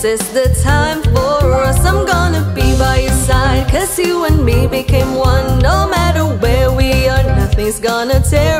This is the time for us. I'm gonna be by your side, cause you and me became one. No matter where we are, nothing's gonna tear